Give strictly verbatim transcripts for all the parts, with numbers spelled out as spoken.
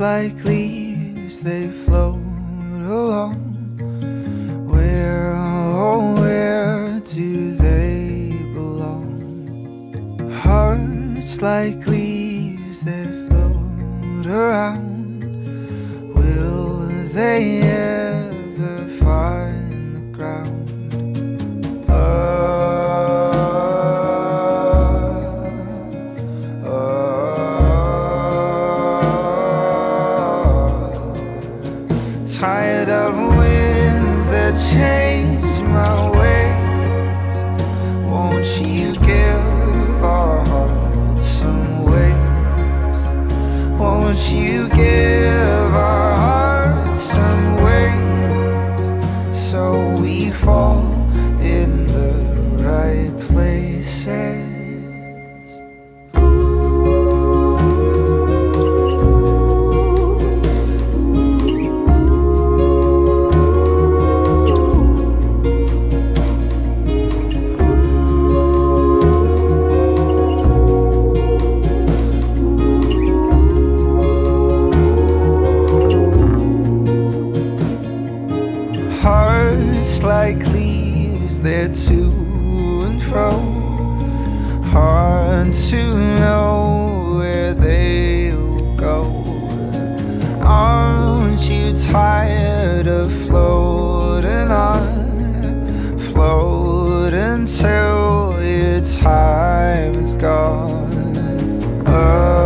just like leaves, they float along. Where, oh, where do they belong? Hearts like leaves, they float around. Will they ever find the ground? Oh, tired of winds that change my ways. Won't you give our hearts some weight? Won't you give our hearts some weight, so we fall in the right places? Hearts like leaves, they're to and fro. Hard to know where they'll go. Aren't you tired of floating on? Floating till your time is gone. Oh,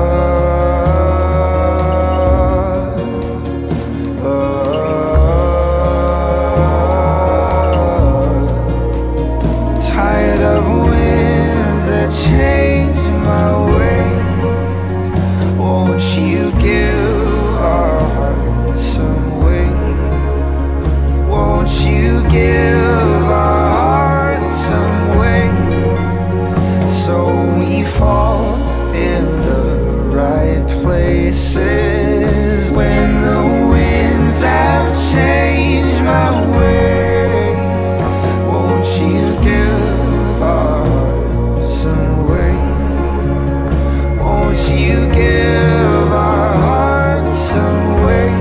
change my ways. Won't you give our hearts some weight? Won't you give our hearts some weight, so we fall in the right places? When the winds have changed my way, won't you give our hearts some way? Won't you give our hearts some way,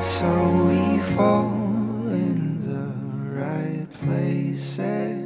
so we fall in the right places?